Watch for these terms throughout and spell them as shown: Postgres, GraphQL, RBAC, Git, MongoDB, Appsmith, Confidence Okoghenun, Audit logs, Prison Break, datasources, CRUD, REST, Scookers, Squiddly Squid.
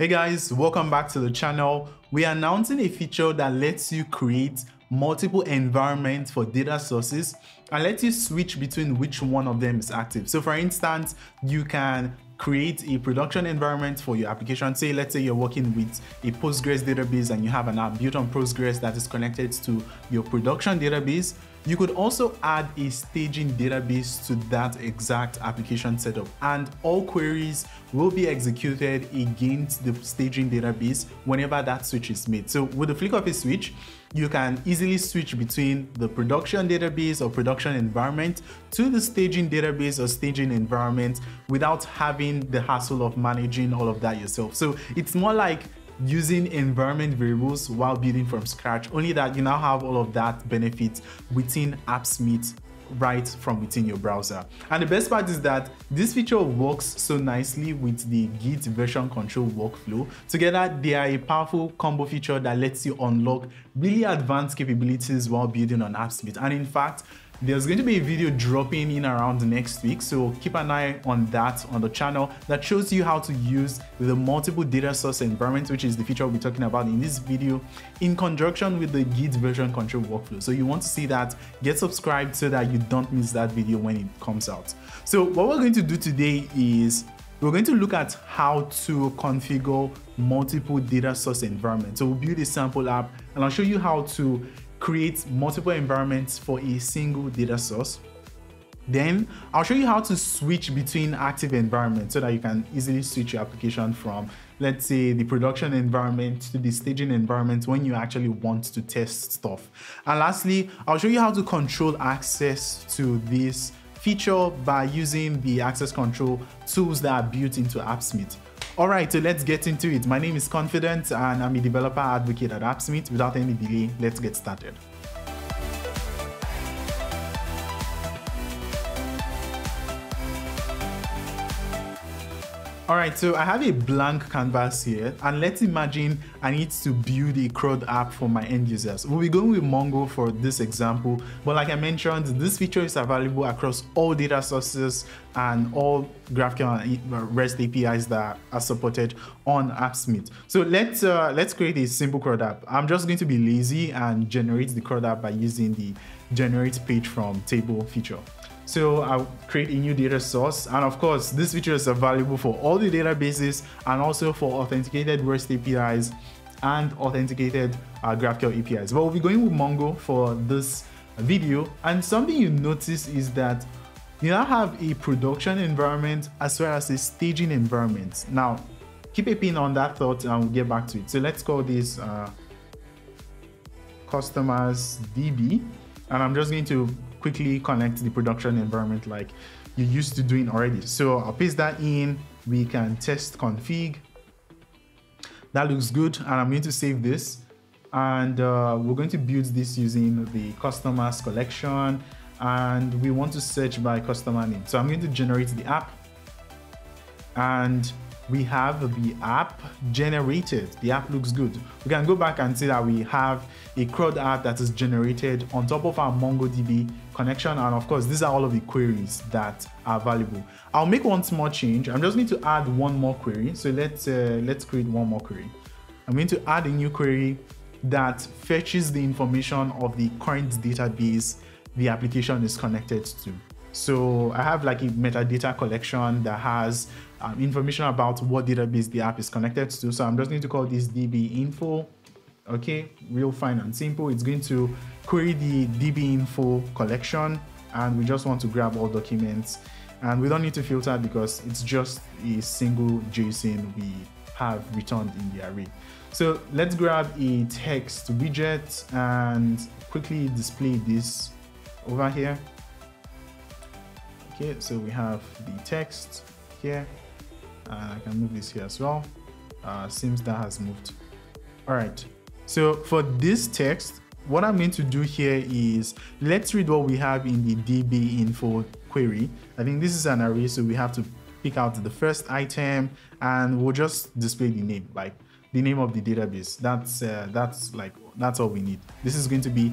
Hey guys, welcome back to the channel. We are announcing a feature that lets you create multiple environments for data sources and lets you switch between which one of them is active. So for instance, you can create a production environment for your application. Say, let's say you're working with a Postgres database and you have an app built on Postgres that is connected to your production database. You could also add a staging database to that exact application setup, and all queries will be executed against the staging database whenever that switch is made. So with the flick of a switch, you can easily switch between the production database or production environment to the staging database or staging environment without having the hassle of managing all of that yourself. So it's more like using environment variables while building from scratch, only that you now have all of that benefit within Appsmith right from within your browser. And the best part is that this feature works so nicely with the Git version control workflow. Together, they are a powerful combo feature that lets you unlock really advanced capabilities while building on Appsmith. And in fact, there's going to be a video dropping in around next week, so keep an eye on that on the channel that shows you how to use the multiple data source environments, which is the feature we'll be talking about in this video, in conjunction with the Git version control workflow. So you want to see that, get subscribed so that you don't miss that video when it comes out. So what we're going to do today is we're going to look at how to configure multiple data source environments. So we'll build a sample app and I'll show you how to create multiple environments for a single data source. Then I'll show you how to switch between active environments so that you can easily switch your application from, let's say, the production environment to the staging environment when you actually want to test stuff. And lastly, I'll show you how to control access to this feature by using the access control tools that are built into Appsmith. All right, so let's get into it. My name is Confidence and I'm a developer advocate at Appsmith. Without any delay, let's get started. All right, so I have a blank canvas here, and let's imagine I need to build a CRUD app for my end users. We'll be going with Mongo for this example, but like I mentioned, this feature is available across all data sources and all GraphQL and REST APIs that are supported on Appsmith. So let's create a simple CRUD app. I'm just going to be lazy and generate the CRUD app by using the generate page from table feature. So I'll create a new data source. And of course, this feature is available for all the databases and also for authenticated REST APIs and authenticated GraphQL APIs. But we'll be going with Mongo for this video. And something you notice is that you now have a production environment as well as a staging environment. Now, keep a pin on that thought and we'll get back to it. So let's call this customers DB. And I'm just going to quickly connect the production environment like you're used to doing already. So I'll paste that in. We can test config. That looks good. And I'm going to save this. And we're going to build this using the customers collection. And we want to search by customer name. So I'm going to generate the app. And we have the app generated. The app looks good. We can go back and see that we have a CRUD app that is generated on top of our MongoDB connection. And of course, these are all of the queries that are valuable. I'll make one small change. I'm just going to add one more query. So let's create one more query. I'm going to add a new query that fetches the information of the current database the application is connected to. So I have like a metadata collection that has information about what database the app is connected to. So I'm just going to call this DB info. Okay, real fine and simple. It's going to query the DB info collection, and we just want to grab all documents, and we don't need to filter because it's just a single JSON we have returned in the array. So let's grab a text widget and quickly display this over here. Okay, so we have the text here, and I can move this here as well. Seems that has moved. All right, so for this text, what I'm going to do here is let's read what we have in the DB info query. I think this is an array, so we have to pick out the first item, and we'll just display the name, like the name of the database. That's all we need. This is going to be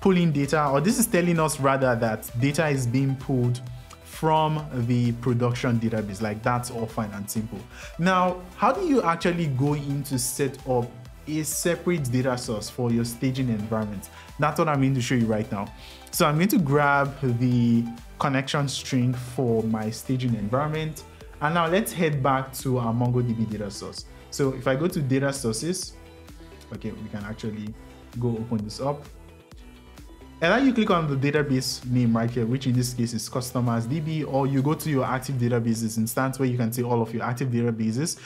pulling data, or this is telling us rather that data is being pulled from the production database. Like, that's all fine and simple. Now, how do you actually go in to set up a separate data source for your staging environment? That's what I'm going to show you right now. So I'm going to grab the connection string for my staging environment. And now let's head back to our MongoDB data source. So if I go to data sources, okay, we can actually go open this up. And then you click on the database name right here, which in this case is customers DB, or you go to your active databases instance where you can see all of your active databases.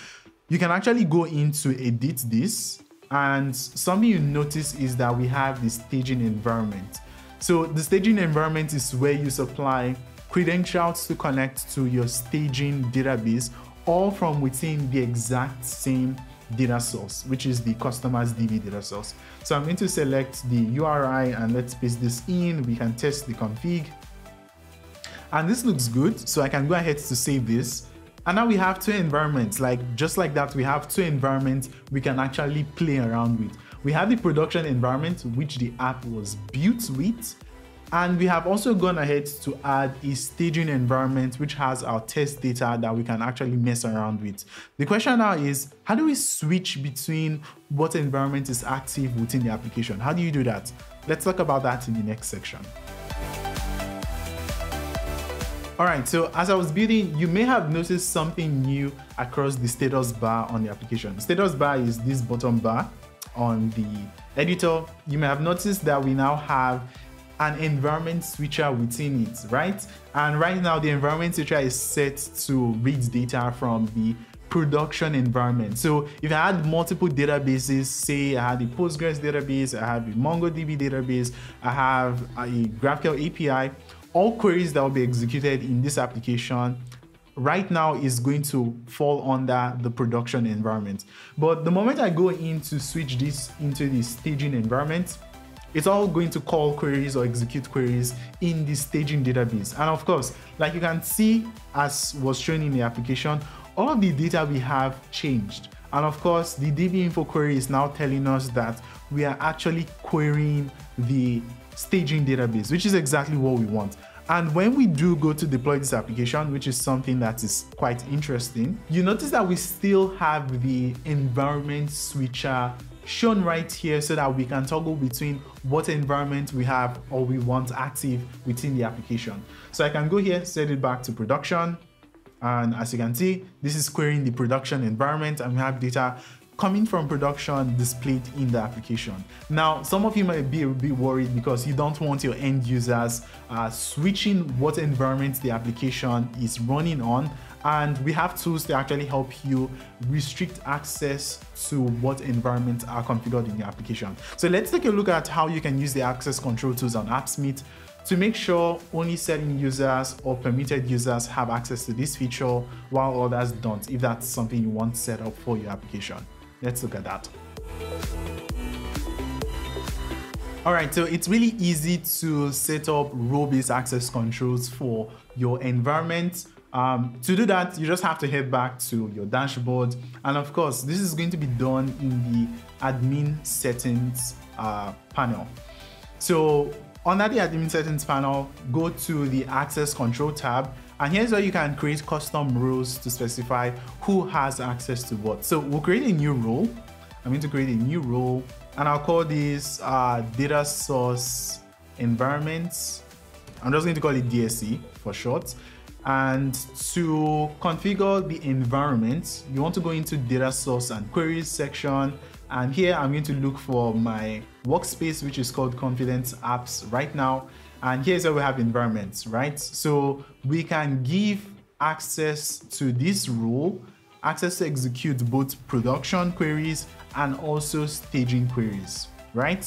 You can actually go in to edit this. And something you notice is that we have the staging environment. So the staging environment is where you supply credentials to connect to your staging database, all from within the exact same data source, which is the customers DB data source. So I'm going to select the URI and let's paste this in. We can test the config. And this looks good. So I can go ahead to save this. And now we have two environments. Like, just like that, we have two environments we can actually play around with. We have the production environment, which the app was built with. And we have also gone ahead to add a staging environment, which has our test data that we can actually mess around with. The question now is, how do we switch between what environment is active within the application? How do you do that? Let's talk about that in the next section. All right, so as I was building, you may have noticed something new across the status bar on the application. Status bar is this bottom bar on the editor. You may have noticed that we now have an environment switcher within it, right? And right now the environment switcher is set to read data from the production environment. So if I had multiple databases, say I had a Postgres database, I have a MongoDB database, I have a GraphQL API, all queries that will be executed in this application right now is going to fall under the production environment. But the moment I go in to switch this into the staging environment, it's all going to call queries or execute queries in the staging database. And of course, like you can see, as was shown in the application, all of the data we have changed. And of course, the DB info query is now telling us that we are actually querying the staging database, which is exactly what we want. And when we do go to deploy this application, which is something that is quite interesting, you notice that we still have the environment switcher shown right here so that we can toggle between what environment we have or we want active within the application. So I can go here, set it back to production. And as you can see, this is querying the production environment and we have data coming from production displayed in the application. Now, some of you might be a bit worried because you don't want your end users switching what environment the application is running on. And we have tools to actually help you restrict access to what environments are configured in your application. So let's take a look at how you can use the access control tools on Appsmith to make sure only certain users or permitted users have access to this feature while others don't, if that's something you want set up for your application. Let's look at that. All right, so it's really easy to set up role-based access controls for your environment. To do that, you just have to head back to your dashboard. And of course, this is going to be done in the admin settings panel. So under the admin settings panel, go to the access control tab. And here's where you can create custom roles to specify who has access to what. So we'll create a new role. I'm going to create a new role and I'll call this data source environments. I'm just going to call it DSE for short. And to configure the environment, you want to go into data source and queries section. And here I'm going to look for my workspace, which is called Confidence Apps right now. And here's where we have environments, right? So we can give access to this role, access to execute both production queries and also staging queries, right?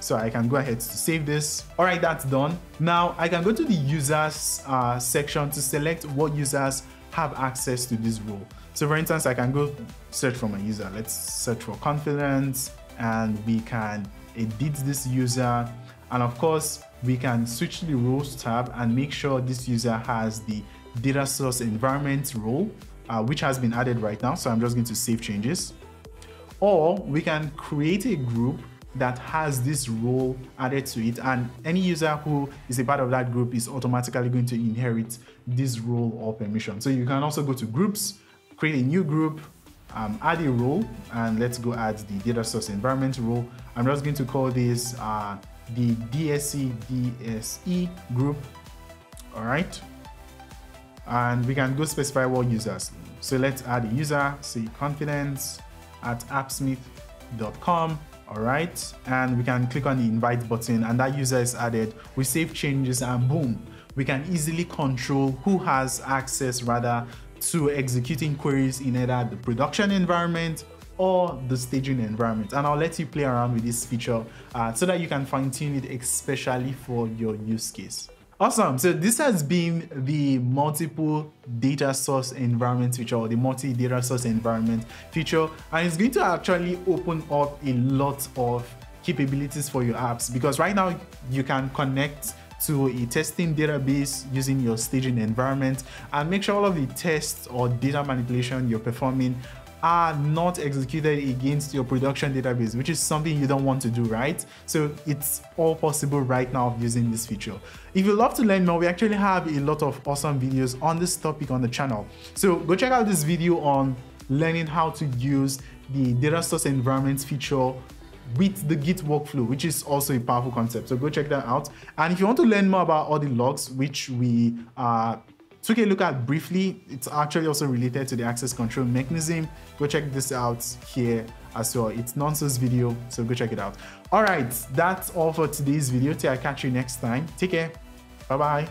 So I can go ahead to save this. All right, that's done. Now I can go to the users section to select what users have access to this role. So for instance, I can go search for my user. Let's search for Confidence and we can edit this user. And of course, we can switch to the roles tab and make sure this user has the data source environment role, which has been added right now. So I'm just going to save changes. Or we can create a group that has this role added to it, and any user who is a part of that group is automatically going to inherit this role or permission. So you can also go to groups, create a new group, add a role, and let's go add the data source environment role. I'm just going to call this the DSE group, all right? And we can go specify what users. So let's add a user, say confidence@appsmith.com, all right? And we can click on the invite button and that user is added. We save changes and boom, we can easily control who has access rather to executing queries in either the production environment or the staging environment. And I'll let you play around with this feature so that you can fine tune it, especially for your use case. Awesome, so this has been the multiple data source environment feature, or the multi-data source environment feature, and it's going to actually open up a lot of capabilities for your apps, because right now you can connect to a testing database using your staging environment and make sure all of the tests or data manipulation you're performing are not executed against your production database, which is something you don't want to do, right? So it's all possible right now using this feature. If you'd love to learn more, we actually have a lot of awesome videos on this topic on the channel. So go check out this video on learning how to use the data source environments feature with the Git workflow, which is also a powerful concept. So go check that out. And if you want to learn more about audit logs, which we took a look at briefly, it's actually also related to the access control mechanism. Go check this out here as well. It's Nonsense video, so go check it out. All right, that's all for today's video. Till I catch you next time. Take care. Bye-bye.